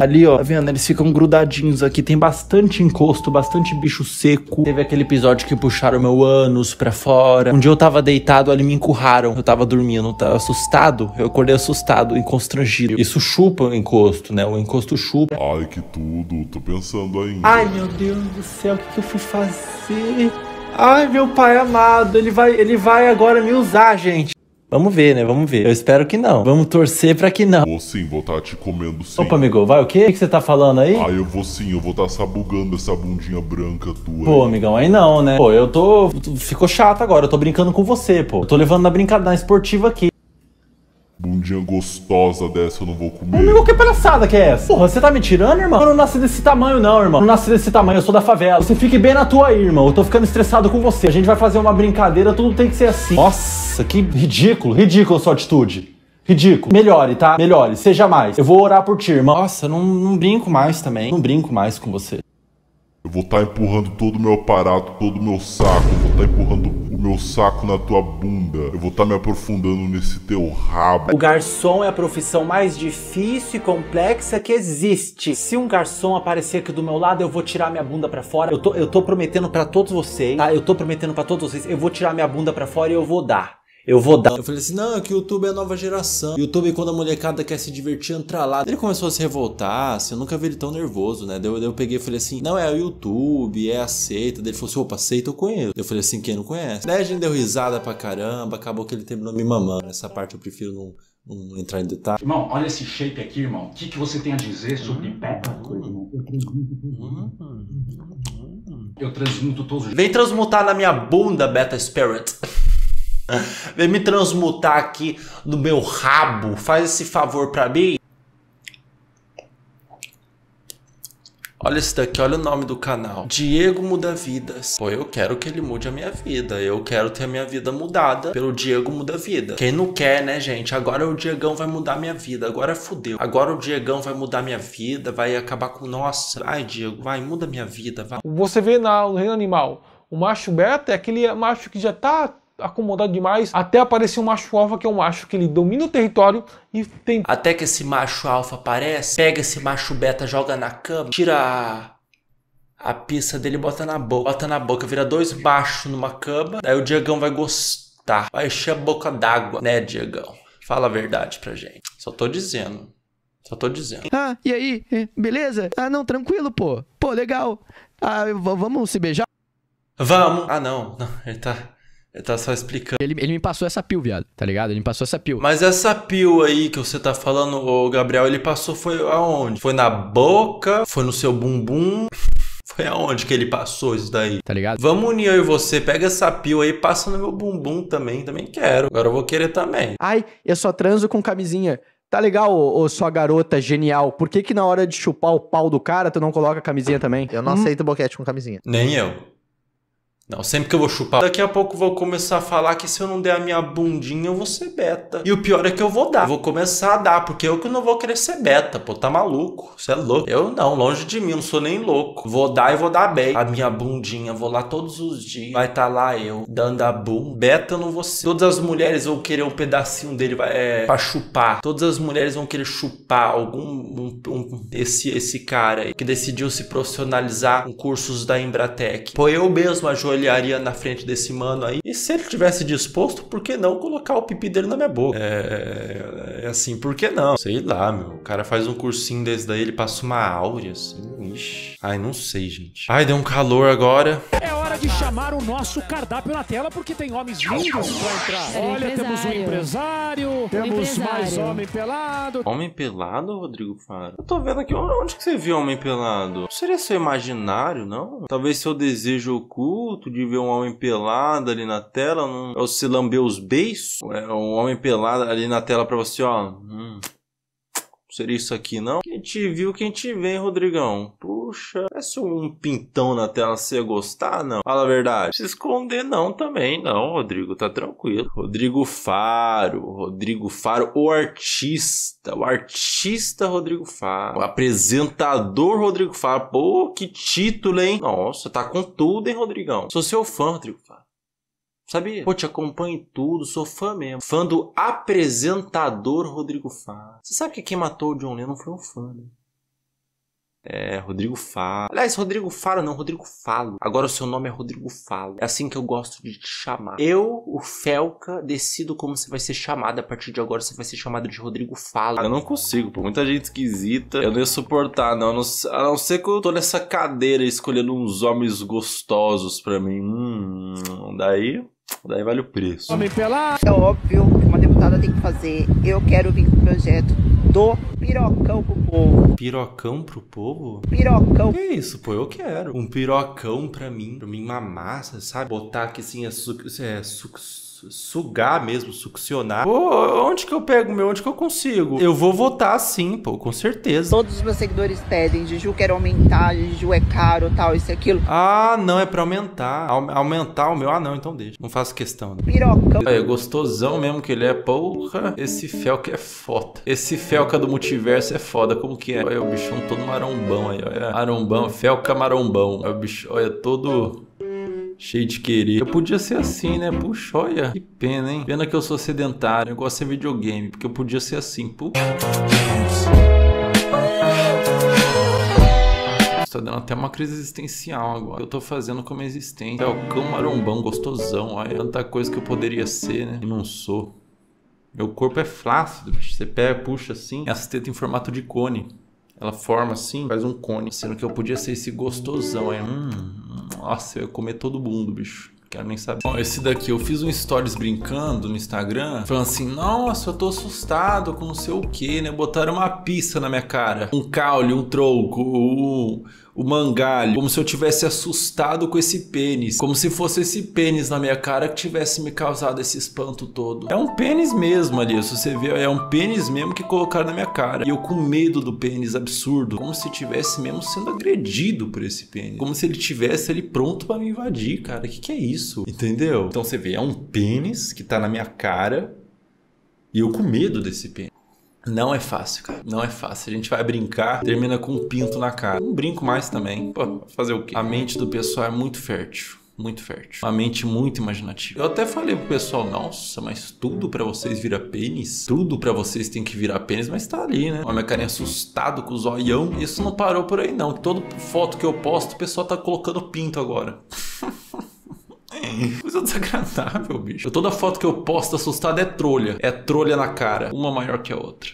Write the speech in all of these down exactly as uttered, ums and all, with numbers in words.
Ali, ó, tá vendo? Eles ficam grudadinhos aqui. Tem bastante encosto, bastante bicho seco. Teve aquele episódio que puxaram meu ânus pra fora. Um dia eu tava deitado, ali me encurraram. Eu tava dormindo, tava assustado. Eu acordei assustado e constrangido. Isso chupa o encosto, né? O encosto chupa. Ai, que tudo. Tô pensando ainda. Ai, meu Deus do céu. O que, que eu fui fazer? Ai, meu pai amado. Ele vai, ele vai agora me usar, gente. Vamos ver, né? Vamos ver. Eu espero que não. Vamos torcer pra que não. Vou sim, vou tá te comendo sim. Opa, amigo, vai o quê? O que você tá falando aí? Ah, eu vou sim, eu vou tá sabugando essa bundinha branca tua. Pô, aí, amigão, aí não, né? Pô, eu tô... Ficou chato agora, eu tô brincando com você, pô. Eu tô levando na brincadeira esportiva aqui. Bundinha gostosa dessa eu não vou comer. Amigo, que palhaçada que é essa? Porra, você tá me tirando, irmão? Eu não nasci desse tamanho não, irmão. Eu não nasci desse tamanho, eu sou da favela. Você fique bem na tua aí, irmão. Eu tô ficando estressado com você. A gente vai fazer uma brincadeira, tudo tem que ser assim. Nossa, que ridículo. Ridículo a sua atitude. Ridículo. Melhore, tá? Melhore, seja mais. Eu vou orar por ti, irmão. Nossa, não, não brinco mais também. Não brinco mais com você. Eu vou tá empurrando todo o meu aparato, todo o meu saco. Eu vou tá empurrando o meu saco na tua bunda. Eu vou tá me aprofundando nesse teu rabo. O garçom é a profissão mais difícil e complexa que existe. Se um garçom aparecer aqui do meu lado, eu vou tirar minha bunda pra fora. Eu tô, eu tô prometendo pra todos vocês, tá? Eu tô prometendo pra todos vocês. Eu vou tirar minha bunda pra fora e eu vou dar. Eu vou dar. Eu falei assim, não, é que o YouTube é a nova geração. YouTube, quando a molecada quer se divertir, entra lá. Ele começou a se revoltar, assim, eu nunca vi ele tão nervoso, né? Daí eu, daí eu peguei e falei assim, não, é o YouTube, é aceita. Daí ele falou assim, opa, aceita, eu conheço. Eu falei assim, quem não conhece? Daí a gente deu risada pra caramba, acabou que ele terminou me mamando. Essa parte eu prefiro não... Não entrar em detalhe. Irmão, olha esse shape aqui, irmão. O que, que você tem a dizer sobre Peppa? Eu transmuto todos os... Vem transmutar na minha bunda, Beta Spirit. Vem me transmutar aqui no meu rabo. Faz esse favor pra mim. Olha esse daqui, olha o nome do canal. Diego Muda Vidas. Pô, eu quero que ele mude a minha vida. Eu quero ter a minha vida mudada pelo Diego Muda Vida. Quem não quer, né, gente? Agora o Diegão vai mudar a minha vida. Agora fodeu. Agora o Diegão vai mudar a minha vida. Vai acabar com... Nossa, ai, Diego, vai, muda a minha vida, vai. Você vê na, no reino animal, o macho beta é aquele macho que já tá... acomodado demais, até aparecer um macho alfa, que é um macho que ele domina o território e tem... Até que esse macho alfa aparece, pega esse macho beta, joga na cama, tira a, a pista dele e bota na boca, bota na boca, vira dois machos numa cama, daí o Diegão vai gostar, vai encher a boca d'água, né, Diegão? Fala a verdade pra gente, só tô dizendo, só tô dizendo. Ah, e aí, beleza? Ah, não, tranquilo, pô, pô, legal, ah, vamos se beijar? Vamos! Ah, não, não, ele tá... Ele tá só explicando. Ele, ele me passou essa pil, viado, tá ligado? Ele me passou essa pil. Mas essa pil aí que você tá falando, ô Gabriel, ele passou foi aonde? Foi na boca? Foi no seu bumbum? Foi aonde que ele passou isso daí? Tá ligado? Vamos unir eu e você. Pega essa pil aí e passa no meu bumbum também. Também quero. Agora eu vou querer também. Ai, eu só transo com camisinha. Tá legal, ô, ô sua garota genial. Por que que na hora de chupar o pau do cara, tu não coloca camisinha também? Eu não hum. aceito boquete com camisinha. Nem eu. Não, sempre que eu vou chupar... Daqui a pouco eu vou começar a falar que se eu não der a minha bundinha, eu vou ser beta. E o pior é que eu vou dar. Eu vou começar a dar, porque eu que não vou querer ser beta, pô. Tá maluco? Você é louco. Eu não, longe de mim, não sou nem louco. Vou dar e vou dar bem. A minha bundinha, vou lá todos os dias. Vai tá lá eu, dando a bunda. Beta eu não vou ser. Todas as mulheres vão querer um pedacinho dele é, pra chupar. Todas as mulheres vão querer chupar algum... Um, um, esse, esse cara aí, que decidiu se profissionalizar com cursos da Embratec. Pô, eu mesmo ajoelho olharia na frente desse mano aí. E se ele tivesse disposto, por que não colocar o pipi dele na minha boca? É, é assim, por que não? Sei lá, meu. O cara faz um cursinho desse daí, ele passa uma áurea, assim. Ixi. Ai, não sei, gente. Ai, deu um calor agora. É hora de chamar o nosso cardápio na tela, porque tem homens lindos pra entrar. É, olha, temos um empresário, temos empresário. mais homem pelado. Homem pelado, Rodrigo Faro? Eu tô vendo aqui, onde que você viu homem pelado? Não seria seu imaginário, não? Talvez seu desejo oculto de ver um homem pelado ali na tela, não... ou se lamber os beiços, um homem pelado ali na tela pra você, ó... Hum. Seria isso aqui, não? Quem te viu, quem te vê, hein, Rodrigão? Puxa, parece um pintão na tela, se você gostar, não? Fala a verdade. Não se esconder, não, também, não, Rodrigo. Tá tranquilo. Rodrigo Faro. Rodrigo Faro, o artista. O artista Rodrigo Faro. O apresentador Rodrigo Faro. Pô, que título, hein? Nossa, tá com tudo, hein, Rodrigão? Sou seu fã, Rodrigo Faro. Sabia? Pô, te acompanho em tudo, sou fã mesmo. Fã do apresentador Rodrigo Faro. Você sabe que quem matou o John Lennon foi um fã, né? É, Rodrigo Faro. Aliás, Rodrigo Faro não, Rodrigo Falo. Agora o seu nome é Rodrigo Falo. É assim que eu gosto de te chamar. Eu, o Felca, decido como você vai ser chamado. A partir de agora você vai ser chamado de Rodrigo Falo. Eu não consigo, por muita gente esquisita. Eu não ia suportar, não. A não ser que eu tô nessa cadeira escolhendo uns homens gostosos pra mim. Hum, daí... Daí vale o preço. É óbvio que uma deputada tem que fazer. Eu quero vir com o projeto do pirocão pro povo. Pirocão pro povo? Pirocão. Que isso, pô, eu quero. Um pirocão pra mim. Pra mim, uma massa, sabe? Botar aqui assim, é suco. É, su sugar mesmo, succionar. Pô, onde que eu pego meu? Onde que eu consigo? Eu vou votar sim, pô, com certeza. Todos os meus seguidores pedem, Juju quero aumentar, Juju é caro, tal, isso e aquilo. Ah, não, é pra aumentar. Au- aumentar o meu? Ah, não, então deixa. Não faço questão. Né? Pirocão. É, gostosão mesmo que ele é, porra. Esse Felca é foda. Esse Felca do multiverso é foda. Como que é? Olha o bichão todo marombão aí, olha. Marombão, Felca marombão. Olha o bicho, olha, todo... cheio de querer. Eu podia ser assim, né? Puxa, olha. Que pena, hein? Pena que eu sou sedentário. Eu gosto de videogame. Porque eu podia ser assim. Puxa. Tá dando até uma crise existencial agora. Eu tô fazendo como existência. É o cão marombão, gostosão. Olha. Tanta coisa que eu poderia ser, né? E não sou. Meu corpo é flácido, bicho. Você pega, puxa assim. Essa teta em formato de cone. Ela forma assim, faz um cone. Sendo que eu podia ser esse gostosão, hein? Hum, nossa, eu ia comer todo mundo, bicho. Quero nem saber. Bom, esse daqui, eu fiz um stories brincando no Instagram, falando assim, nossa, eu tô assustado com não sei o que, né? Botaram uma pizza na minha cara. Um caule, um tronco, um... o mangalho, como se eu tivesse assustado com esse pênis, como se fosse esse pênis na minha cara que tivesse me causado esse espanto todo. É um pênis mesmo ali, se você vê, é um pênis mesmo que colocaram na minha cara. E eu com medo do pênis absurdo, como se tivesse mesmo sendo agredido por esse pênis, como se ele tivesse ali pronto pra me invadir, cara. Que que é isso? Entendeu? Então você vê, é um pênis que tá na minha cara e eu com medo desse pênis. Não é fácil, cara. Não é fácil. A gente vai brincar, termina com um pinto na cara. Não brinco mais também. Pô, fazer o quê? A mente do pessoal é muito fértil. Muito fértil. Uma mente muito imaginativa. Eu até falei pro pessoal, nossa, mas tudo pra vocês vira pênis? Tudo pra vocês tem que virar pênis, mas tá ali, né? Ó, minha carinha assustado com o zoião. Isso não parou por aí, não. Toda foto que eu posto, o pessoal tá colocando pinto agora. Coisa desagradável, bicho. Toda foto que eu posto assustada é trolha. É trolha na cara. Uma maior que a outra.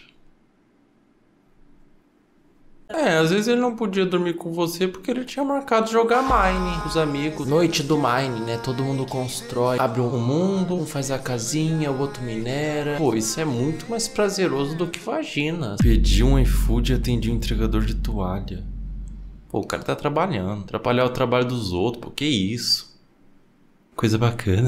É, às vezes ele não podia dormir com você porque ele tinha marcado jogar Mine com os amigos. Noite do Mine, né? Todo mundo constrói, abre um mundo, um faz a casinha, o outro minera. Pô, isso é muito mais prazeroso do que vagina. Pedi um iFood e atendi um entregador de toalha. Pô, o cara tá trabalhando. Atrapalhar o trabalho dos outros, pô, que isso? Coisa bacana.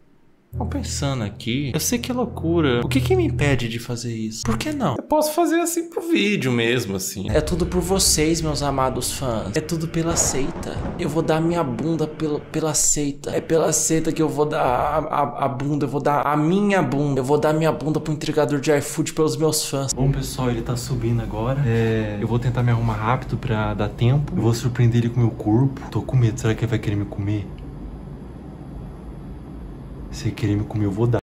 Tô pensando aqui, eu sei que é loucura. O que que me impede de fazer isso? Por que não? Eu posso fazer assim pro vídeo mesmo, assim. É tudo por vocês, meus amados fãs. É tudo pela seita. Eu vou dar minha bunda pelo, pela seita. É pela seita que eu vou dar a, a, a bunda. Eu vou dar a minha bunda. Eu vou dar minha bunda pro entregador de iFood pelos meus fãs. Bom, pessoal, ele tá subindo agora. É... eu vou tentar me arrumar rápido pra dar tempo. Eu vou surpreender ele com o meu corpo. Tô com medo. Será que ele vai querer me comer? Se ele querer me comer, eu vou dar.